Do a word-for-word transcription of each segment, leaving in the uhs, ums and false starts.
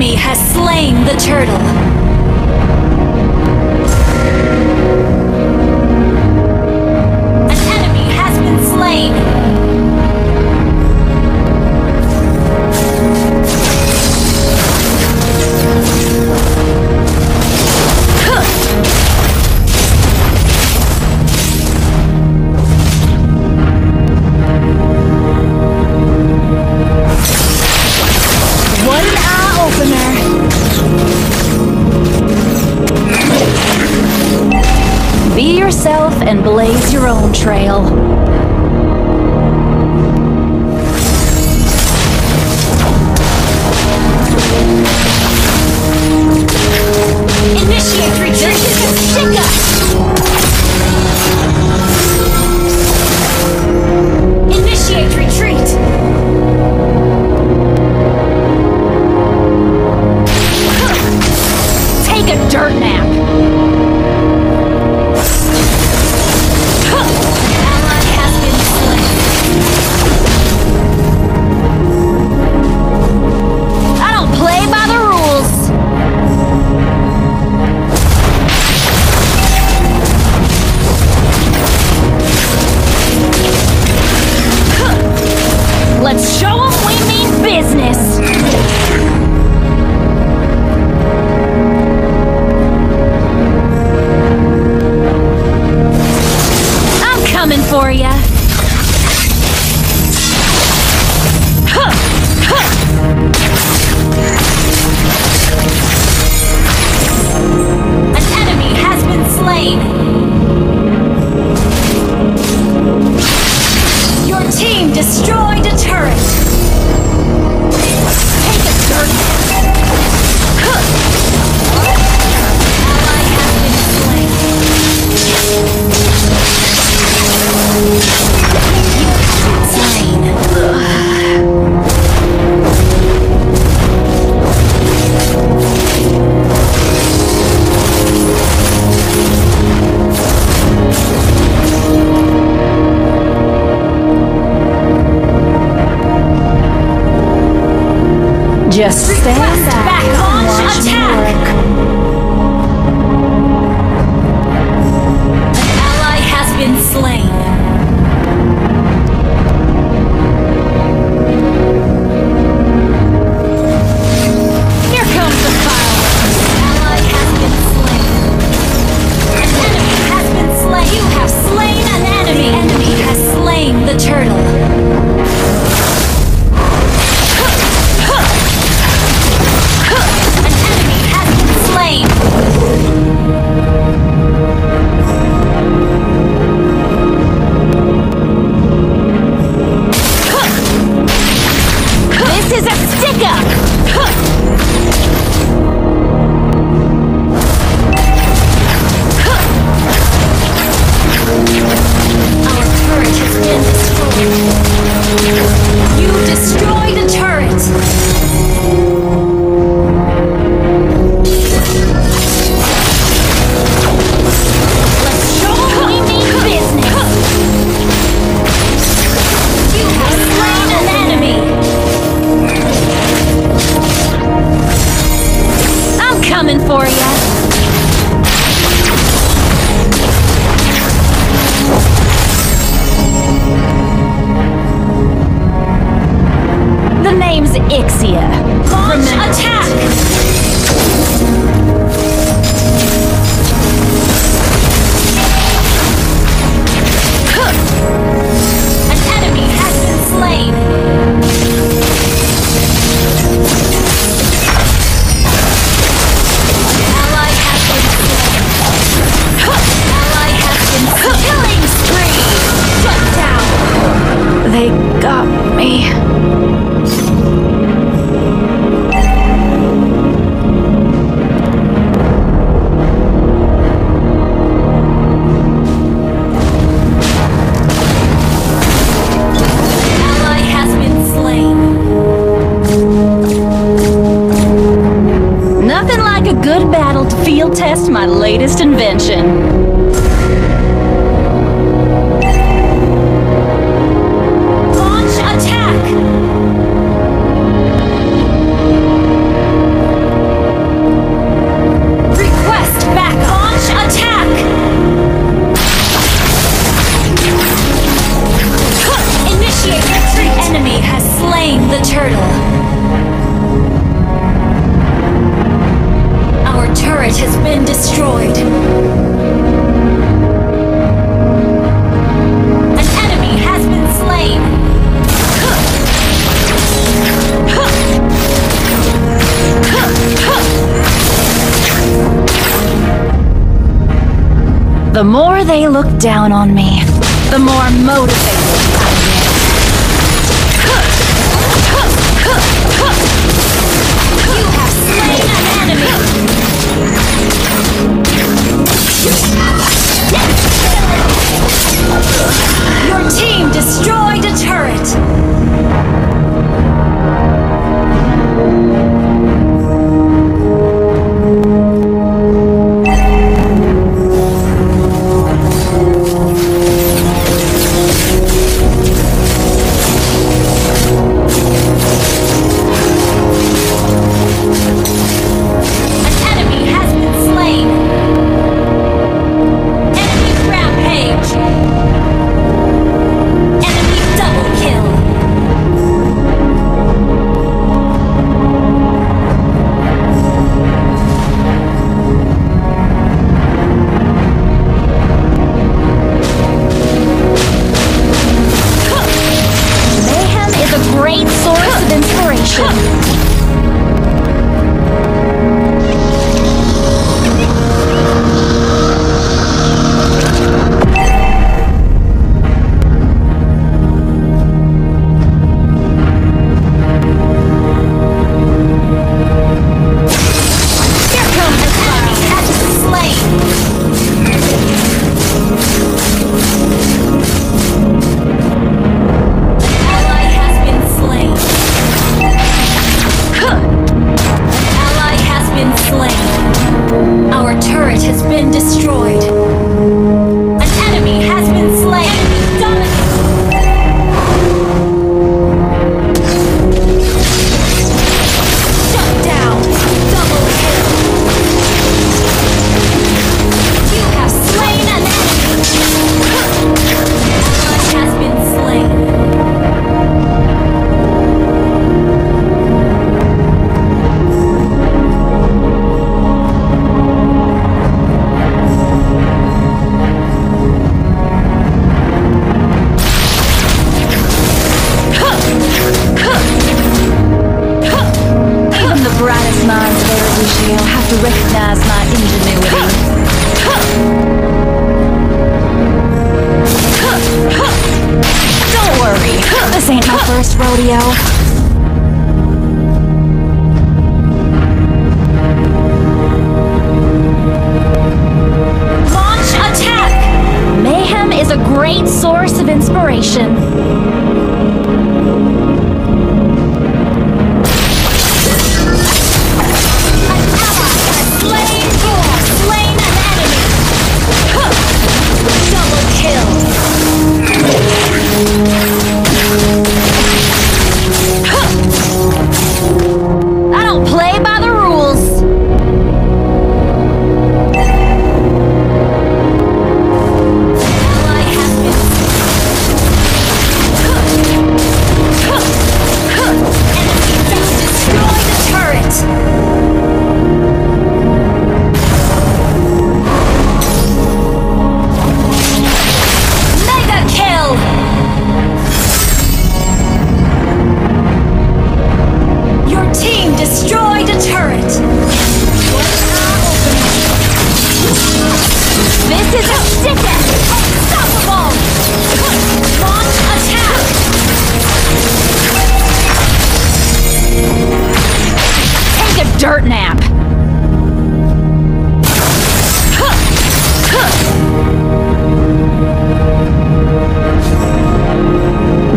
enemy has slain the turtle. And blaze your own trail. Initiate retreat! Shinka! Initiate retreat! Take a dirt nap! Just stand back and watch me work. An ally has been slain. Here comes the fireworks. An ally has been slain. An enemy has been slain. You have slain an enemy. The enemy has slain the turtle. Ixia. Launch attack! An enemy has been slain. An ally has been slain. An ally has been slain. Killing spree! Shut down! They got me. Field test my latest invention. Launch attack! The more they look down on me, the more motivated I get. You have slain an enemy! Your team destroyed a turret!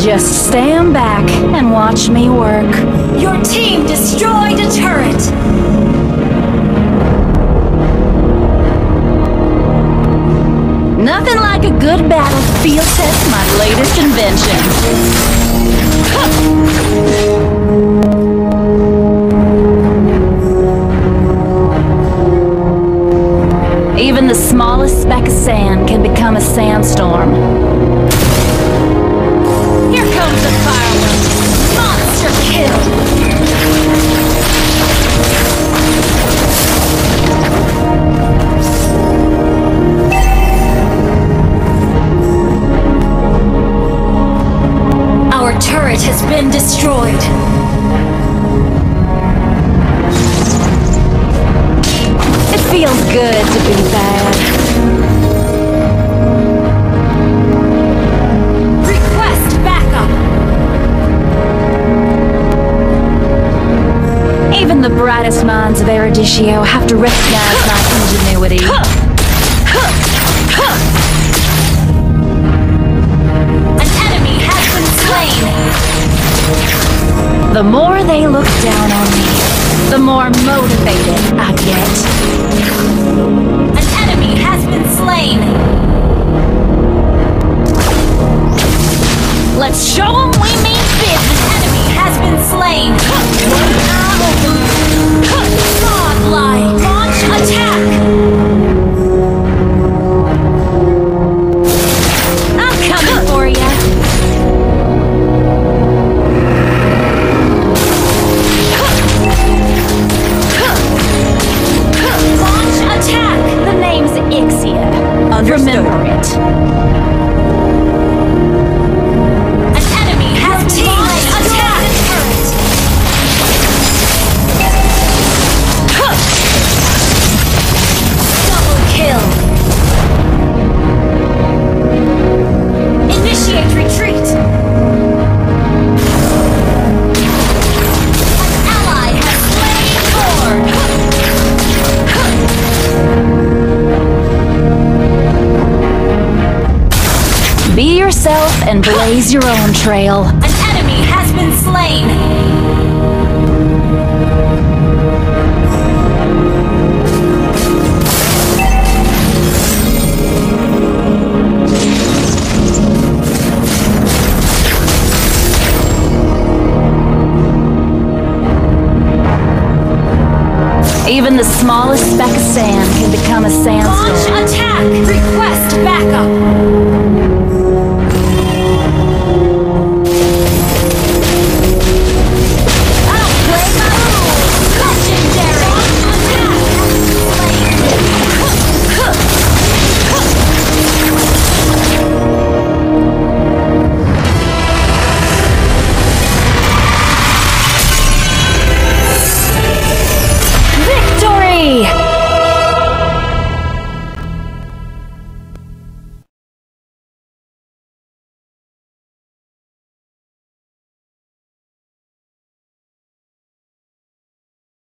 Just stand back and watch me work. Your team destroyed a turret! Nothing like a good battle to field test my latest invention. Huh. Even the smallest speck of sand can become a sandstorm. Here comes the fireworks. Monster kill. Our turret has been destroyed. It feels good to be bad. of Erudicio have to recognize my ingenuity. An enemy has been slain! The more they look down on me, the more motivated I get. An enemy has been slain! Let's show them we mean business! An enemy has been slain! Godlight! Launch attack! And blaze your own trail. An enemy has been slain! Even the smallest speck of sand can become a sandstorm.